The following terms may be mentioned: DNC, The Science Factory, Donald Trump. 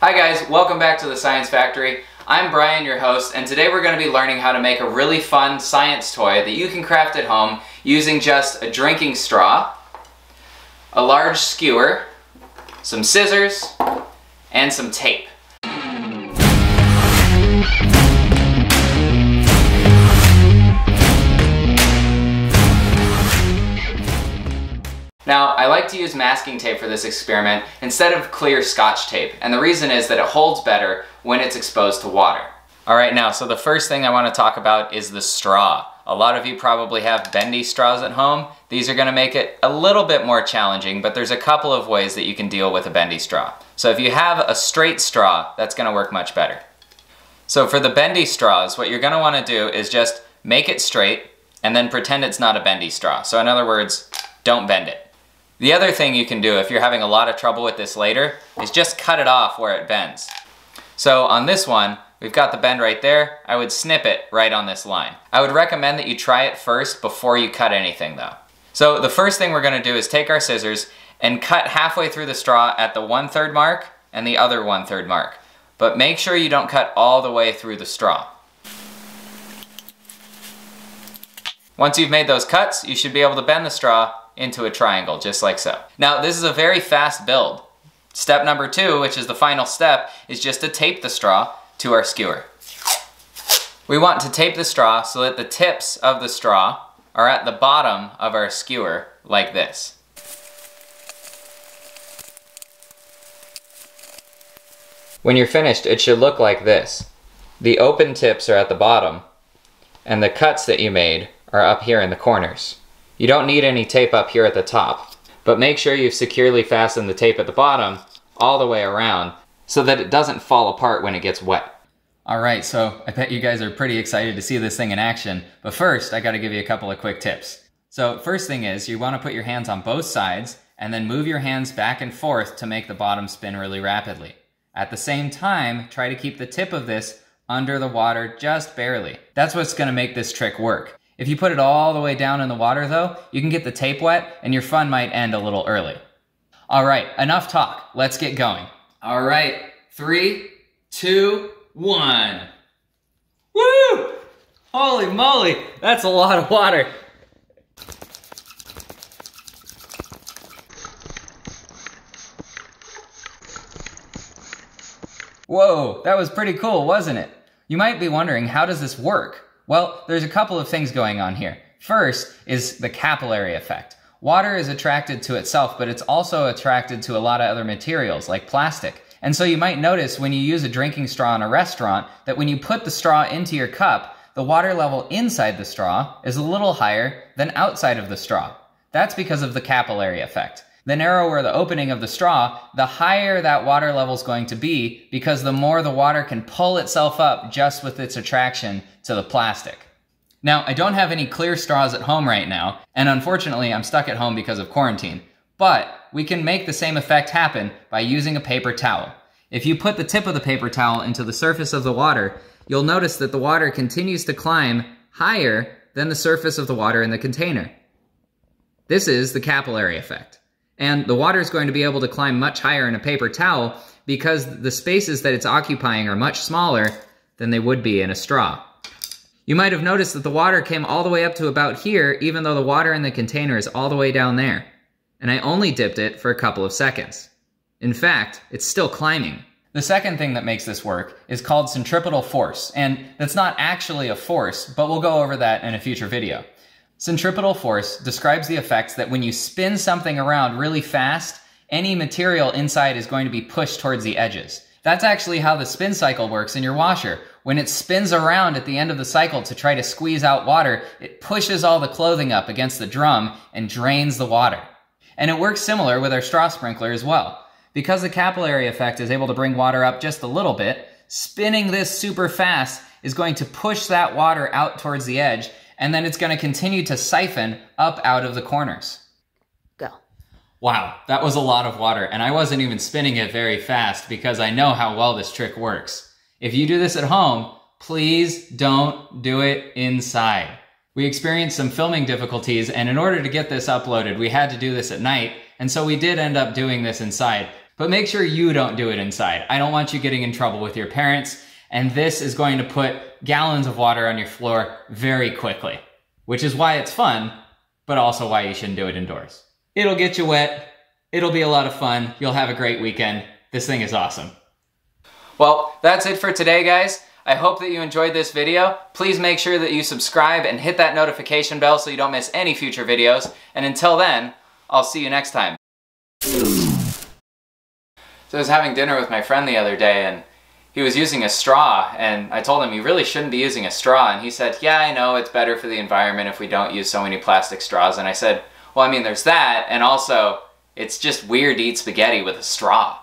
Hi guys, welcome back to The Science Factory. I'm Brian, your host, and today we're going to be learning how to make a really fun science toy that you can craft at home using just a drinking straw, a large skewer, some scissors, and some tape. Now, I like to use masking tape for this experiment instead of clear Scotch tape, and the reason is that it holds better when it's exposed to water. All right, now, so the first thing I want to talk about is the straw. A lot of you probably have bendy straws at home. These are going to make it a little bit more challenging, but there's a couple of ways that you can deal with a bendy straw. So if you have a straight straw, that's going to work much better. So for the bendy straws, what you're going to want to do is just make it straight and then pretend it's not a bendy straw. So in other words, don't bend it. The other thing you can do if you're having a lot of trouble with this later is just cut it off where it bends. So on this one, we've got the bend right there. I would snip it right on this line. I would recommend that you try it first before you cut anything though. So the first thing we're gonna do is take our scissors and cut halfway through the straw at the 1/3 mark and the other 1/3 mark. But make sure you don't cut all the way through the straw. Once you've made those cuts, you should be able to bend the straw into a triangle, just like so. Now, this is a very fast build. Step number two, which is the final step, is just to tape the straw to our skewer. We want to tape the straw so that the tips of the straw are at the bottom of our skewer, like this. When you're finished, it should look like this. The open tips are at the bottom, and the cuts that you made are up here in the corners. You don't need any tape up here at the top, but make sure you've securely fastened the tape at the bottom all the way around so that it doesn't fall apart when it gets wet. All right, so I bet you guys are pretty excited to see this thing in action, but first I gotta give you a couple of quick tips. So first thing is you wanna put your hands on both sides and then move your hands back and forth to make the bottom spin really rapidly. At the same time, try to keep the tip of this under the water just barely. That's what's gonna make this trick work. If you put it all the way down in the water though, you can get the tape wet and your fun might end a little early. All right, enough talk, let's get going. All right, 3, 2, 1. Woo! Holy moly, that's a lot of water. Whoa, that was pretty cool, wasn't it? You might be wondering, how does this work? Well, there's a couple of things going on here. First is the capillary effect. Water is attracted to itself, but it's also attracted to a lot of other materials like plastic. And so you might notice when you use a drinking straw in a restaurant that when you put the straw into your cup, the water level inside the straw is a little higher than outside of the straw. That's because of the capillary effect. The narrower the opening of the straw, the higher that water level is going to be because the more the water can pull itself up just with its attraction to the plastic. Now, I don't have any clear straws at home right now, and unfortunately, I'm stuck at home because of quarantine, but we can make the same effect happen by using a paper towel. If you put the tip of the paper towel into the surface of the water, you'll notice that the water continues to climb higher than the surface of the water in the container. This is the capillary effect. And the water is going to be able to climb much higher in a paper towel because the spaces that it's occupying are much smaller than they would be in a straw. You might have noticed that the water came all the way up to about here, even though the water in the container is all the way down there. And I only dipped it for a couple of seconds. In fact, it's still climbing. The second thing that makes this work is called centripetal force, and that's not actually a force, but we'll go over that in a future video. Centripetal force describes the effects that when you spin something around really fast, any material inside is going to be pushed towards the edges. That's actually how the spin cycle works in your washer. When it spins around at the end of the cycle to try to squeeze out water, it pushes all the clothing up against the drum and drains the water. And it works similar with our straw sprinkler as well. Because the capillary effect is able to bring water up just a little bit, spinning this super fast is going to push that water out towards the edge, and then it's going to continue to siphon up out of the corners. Go. Wow, that was a lot of water, and I wasn't even spinning it very fast because I know how well this trick works. If you do this at home, please don't do it inside. We experienced some filming difficulties, and in order to get this uploaded, we had to do this at night, and so we did end up doing this inside. But make sure you don't do it inside. I don't want you getting in trouble with your parents. And this is going to put gallons of water on your floor very quickly, which is why it's fun, but also why you shouldn't do it indoors. It'll get you wet. It'll be a lot of fun. You'll have a great weekend. This thing is awesome. Well, that's it for today, guys. I hope that you enjoyed this video. Please make sure that you subscribe and hit that notification bell so you don't miss any future videos. And until then, I'll see you next time. So I was having dinner with my friend the other day, and he was using a straw, and I told him he really shouldn't be using a straw, and he said, yeah, I know, it's better for the environment if we don't use so many plastic straws. And I said, well, I mean, there's that, and also, it's just weird to eat spaghetti with a straw.